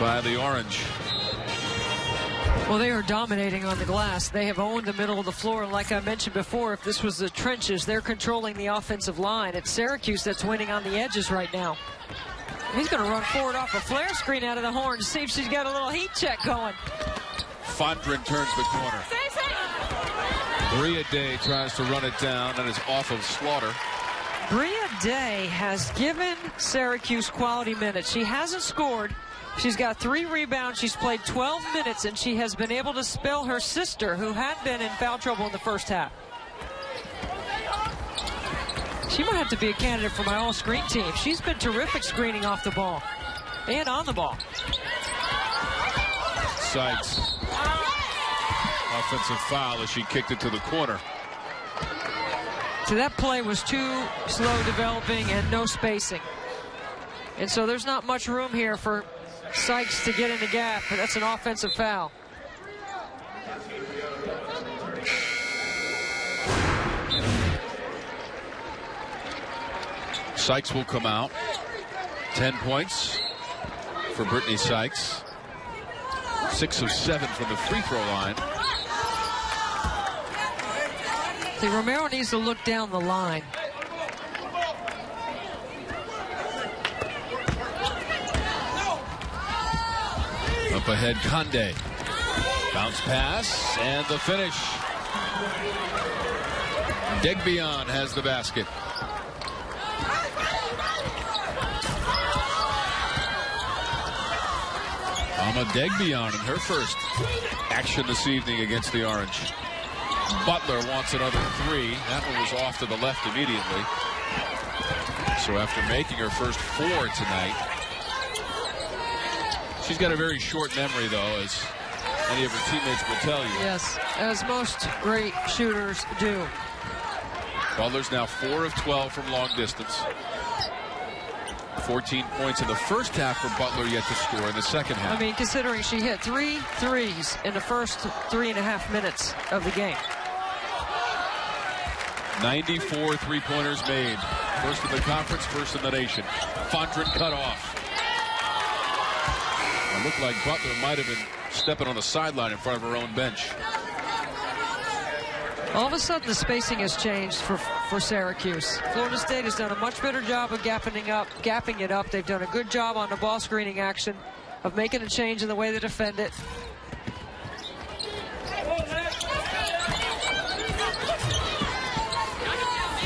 by the Orange. Well, they are dominating on the glass. They have owned the middle of the floor. And like I mentioned before, if this was the trenches, they're controlling the offensive line. It's Syracuse that's winning on the edges right now. He's going to run forward off a flare screen out of the horn to see if she's got a little heat check going. Fondren turns the corner. Bria Day tries to run it down, and is off of Slaughter. Bria Day has given Syracuse quality minutes. She hasn't scored. She's got 3 rebounds. She's played 12 minutes, and she has been able to spell her sister, who had been in foul trouble in the first half. She might have to be a candidate for my all-screen team. She's been terrific screening off the ball and on the ball. Sykes. Offensive foul as she kicked it to the corner. So that play was too slow developing and no spacing. And so there's not much room here for Sykes to get in the gap, but that's an offensive foul. Sykes will come out. 10 points for Brittany Sykes. 6 of 7 from the free throw line. See, Romero needs to look down the line. Up ahead, Conde. Bounce pass and the finish. Degbian has the basket. Alma Degbian in her first action this evening against the Orange. Butler wants another three. That one was off to the left immediately. So after making her first 4 tonight, she's got a very short memory, though, as any of her teammates will tell you. Yes, as most great shooters do. Butler's now 4 of 12 from long distance. 14 points in the first half for Butler, yet to score in the second half. I mean, considering she hit 3 threes in the first 3.5 minutes of the game. 94 three-pointers made. First in the conference, first in the nation. Fondren cut off. It looked like Butler might have been stepping on the sideline in front of her own bench. All of a sudden, the spacing has changed for Syracuse. Florida State has done a much better job of gapping it up. They've done a good job on the ball screening action, of making a change in the way they defend it.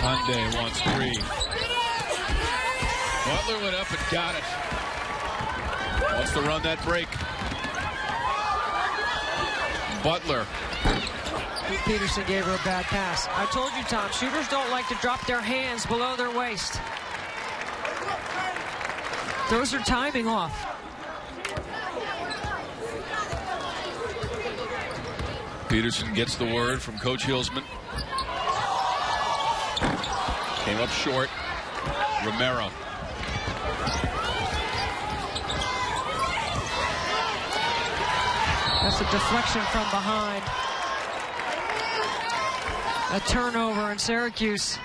Hyundai wants 3. Butler went up and got it. Wants to run that break. Butler. Peterson gave her a bad pass. I told you, Tom, shooters don't like to drop their hands below their waist. Throws her timing off. Peterson gets the word from Coach Hillsman. Came up short. Romero. That's a deflection from behind. A turnover, and Syracuse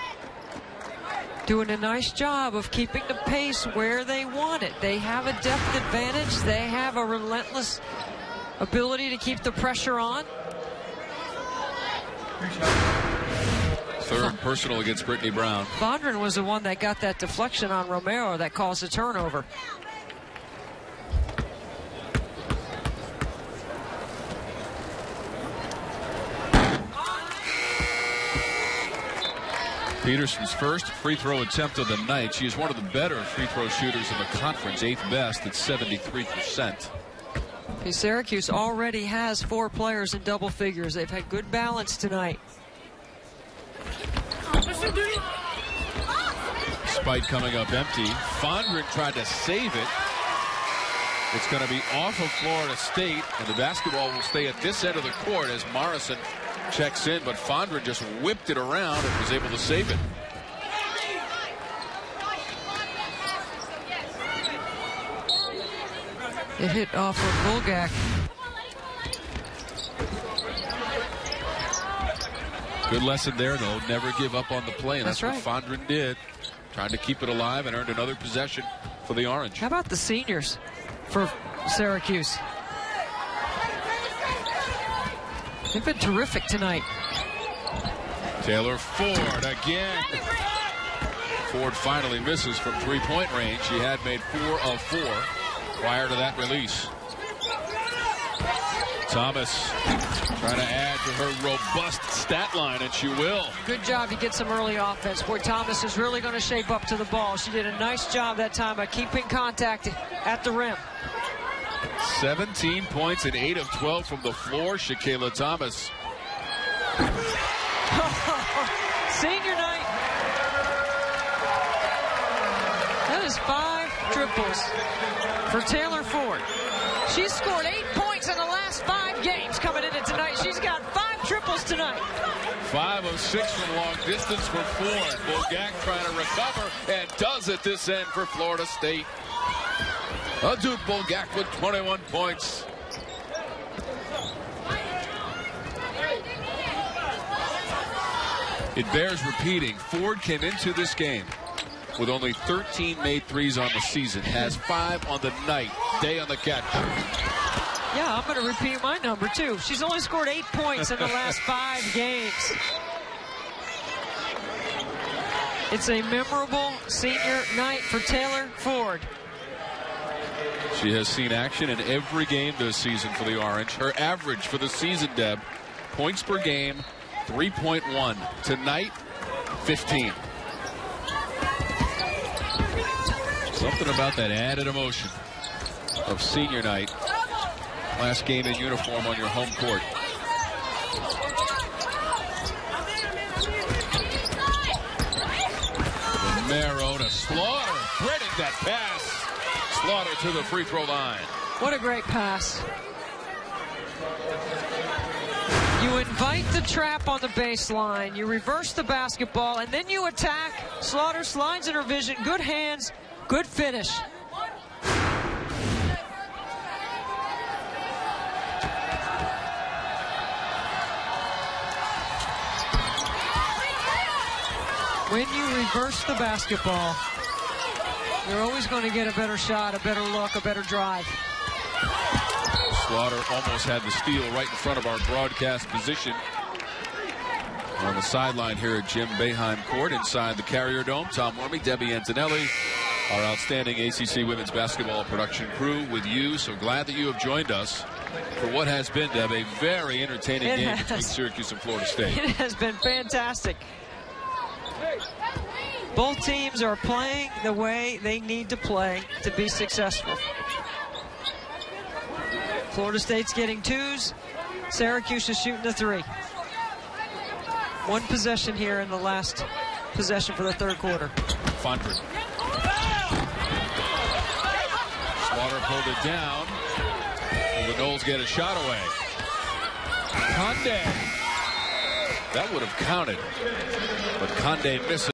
doing a nice job of keeping the pace where they want it. They have a depth advantage. They have a relentless ability to keep the pressure on. Third personal against Brittany Brown. Fondren was the one that got that deflection on Romero that caused the turnover. Peterson's first free throw attempt of the night. She is one of the better free throw shooters in the conference, 8th best at 73%. Syracuse already has 4 players in double figures. They've had good balance tonight. Spike coming up empty. Fondren tried to save it. It's going to be off of Florida State, and the basketball will stay at this end of the court as Morrison checks in, but Fondren just whipped it around and was able to save it. It hit off of Bulgak. Good lesson there, though. Never give up on the play. And that's what Fondren did. Trying to keep it alive and earned another possession for the Orange. How about the seniors? For Syracuse. They've been terrific tonight. Taylor Ford again. Ford finally misses from three-point range. She had made 4 of 4 prior to that release. Thomas trying to add to her robust stat line, and she will. Good job. You get some early offense where Thomas is really going to shape up to the ball. She did a nice job that time by keeping contact at the rim. 17 points and 8 of 12 from the floor. Shakayla Thomas. Senior night. That is 5 triples for Taylor Ford. She's scored 8 points in the last 5 games coming into tonight. She's got 5 triples tonight. 5 of 6 from long distance for Ford. Bulgak trying to recover and does at this end for Florida State. Adut Bulgak with 21 points. It bears repeating, Ford came into this game with only 13 made threes on the season, has 5 on the night, day on the catch. Yeah, I'm going to repeat my number, too. She's only scored 8 points in the last 5 games. It's a memorable senior night for Taylor Ford. She has seen action in every game this season for the Orange. Her average for the season, Deb, points per game, 3.1. Tonight, 15. Something about that added emotion of senior night. Last game in uniform on your home court. Romero to Slaughter, threading that pass. Slaughter to the free throw line. What a great pass. You invite the trap on the baseline, you reverse the basketball, and then you attack. Slaughter slides in her vision, good hands. Good finish. When you reverse the basketball, you're always going to get a better shot, a better look, a better drive. Slaughter almost had the steal right in front of our broadcast position. We're on the sideline here at Jim Boeheim Court inside the Carrier Dome. Tom Wormy, Debbie Antonelli. Our outstanding ACC women's basketball production crew with you. So glad that you have joined us for what has been, Deb, a very entertaining game between Syracuse and Florida State. It has been fantastic. Both teams are playing the way they need to play to be successful. Florida State's getting 2s. Syracuse is shooting a 3. 1 possession here in the last possession for the third quarter. Fonford. Slaughter pulled it down. And the Knowles get a shot away. Conde. That would have counted. But Conde misses.